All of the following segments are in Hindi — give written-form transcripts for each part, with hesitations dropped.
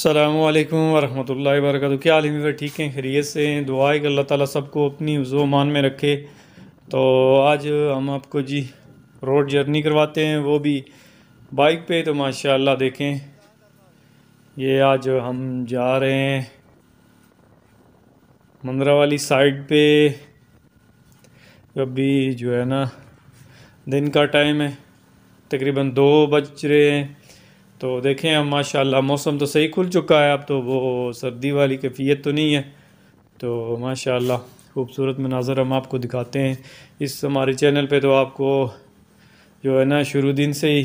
अस्सलामुअलैकुम वरहमतुल्लाहि वबरकातुहू। क्या हाल है? ठीक हैं, खैरियत से हैं। दुआ है कि अल्लाह ताला सबको अपनी हुज़ो मान में रखे। तो आज हम आपको जी रोड जर्नी करवाते हैं, वो भी बाइक पे। तो माशाल्लाह देखें, ये आज हम जा रहे हैं मंदरा वाली साइड पे। अभी जो है ना दिन का टाइम है, तकरीबन 2 बज रहे हैं। तो देखें हम माशाल्लाह मौसम तो सही खुल चुका है, अब तो वो सर्दी वाली कैफियत तो नहीं है। तो माशाल्लाह खूबसूरत मनाज़र हम आपको दिखाते हैं इस हमारे चैनल पे। तो आपको जो है ना शुरू दिन से ही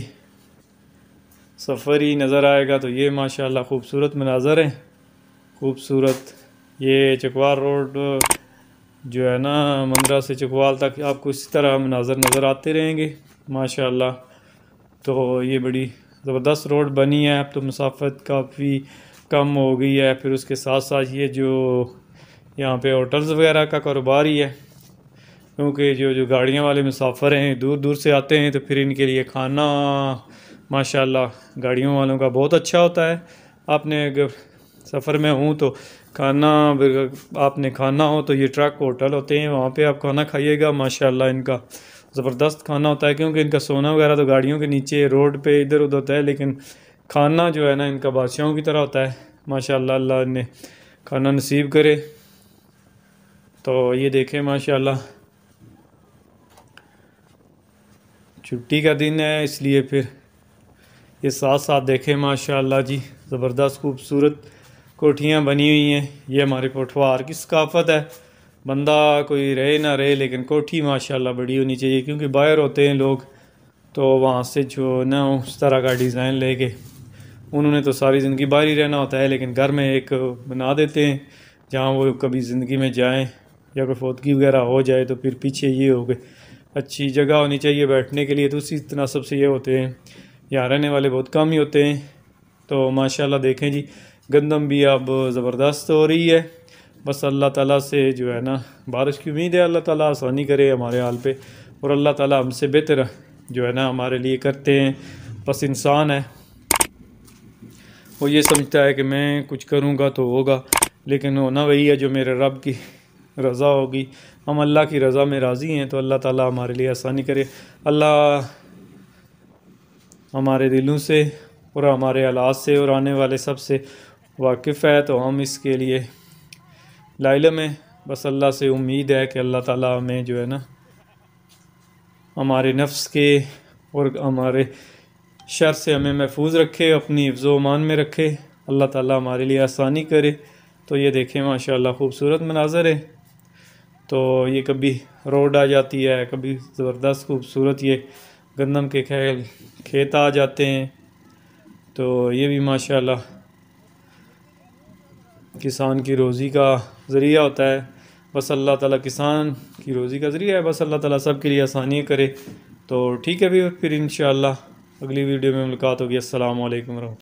सफ़र ही नज़र आएगा। तो ये माशाल्लाह खूबसूरत मनाज़र हैं, खूबसूरत। ये चकवाल रोड जो है ना मंदरा से चकवाल तक आपको इस तरह मनाज़र नज़र आते रहेंगे माशाल्लाह। तो ये बड़ी ज़बरदस्त रोड बनी है, अब तो मसाफत काफ़ी कम हो गई है। फिर उसके साथ साथ ये जो यहाँ पे होटल्स वगैरह का कारोबार ही है, क्योंकि जो गाड़ियाँ वाले मुसाफिर हैं दूर दूर से आते हैं, तो फिर इनके लिए खाना माशाल्लाह गाड़ियों वालों का बहुत अच्छा होता है। आपने अगर सफ़र में हूँ तो खाना आपने खाना हो तो ये ट्रक होटल होते हैं, वहाँ पे आप खाना खाइएगा। माशाल्लाह इनका ज़बरदस्त खाना होता है, क्योंकि इनका सोना वगैरह तो गाड़ियों के नीचे रोड पे इधर उधर होता है, लेकिन खाना जो है ना इनका बादशाहों की तरह होता है माशाल्लाह। अल्लाह ने खाना नसीब करे। तो ये देखें माशाल्लाह छुट्टी का दिन है, इसलिए फिर ये साथ साथ देखें माशाल्लाह जी ज़बरदस्त खूबसूरत कोठियाँ बनी हुई हैं। ये हमारे पठवार की सकाफत है, बंदा कोई रहे ना रहे लेकिन कोठी माशाल्लाह बड़ी होनी चाहिए, क्योंकि बाहर होते हैं लोग तो वहाँ से जो ना उस तरह का डिज़ाइन लेके उन्होंने तो सारी ज़िंदगी बाहर ही रहना होता है, लेकिन घर में एक बना देते हैं जहाँ वो कभी ज़िंदगी में जाएं या कोई फौतगी वगैरह हो जाए तो फिर पीछे ये हो गए। अच्छी जगह होनी चाहिए बैठने के लिए, तो उसी तनासब से ये होते हैं, यहाँ रहने वाले बहुत कम ही होते हैं। तो माशाल्लाह देखें जी गंदम भी अब ज़बरदस्त हो रही है। बस अल्लाह ताला से जो है ना बारिश की उम्मीद है, अल्लाह ताला आसानी करे हमारे हाल पे, और अल्लाह ताला हमसे बेहतर जो है ना हमारे लिए करते हैं। बस इंसान है, वो ये समझता है कि मैं कुछ करूँगा तो होगा, लेकिन होना वही है जो मेरे रब की रज़ा होगी। हम अल्लाह की रज़ा में राज़ी हैं, तो अल्लाह ताला हमारे लिए आसानी करे। अल्लाह हमारे दिलों से और हमारे हालात से और आने वाले सब से वाकिफ़ है, तो हम इसके लिए लाइलम है। बस अल्लाह से उम्मीद है कि अल्लाह ताला हमें जो है ना हमारे नफ्स के और हमारे शर से हमें महफूज रखे, अपनी हिफ्ज़ व अमान में रखे। अल्लाह ताला हमारे लिए आसानी करे। तो ये देखें माशाल्लाह खूबसूरत मनाज़र है। तो ये कभी रोड आ जाती है, कभी ज़बरदस्त खूबसूरत ये गंदम के खेत आ जाते हैं। तो ये भी माशाल्लाह किसान की रोज़ी का ज़रिया होता है। बस अल्लाह ताला किसान की रोज़ी का ज़रिया है। बस अल्लाह ताला सब के लिए आसानी करे। तो ठीक है, फिर इंशाल्लाह अगली वीडियो में मुलाकात होगी। अस्सलाम वालेकुम।